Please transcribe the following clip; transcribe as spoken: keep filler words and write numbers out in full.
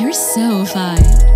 You're so fine.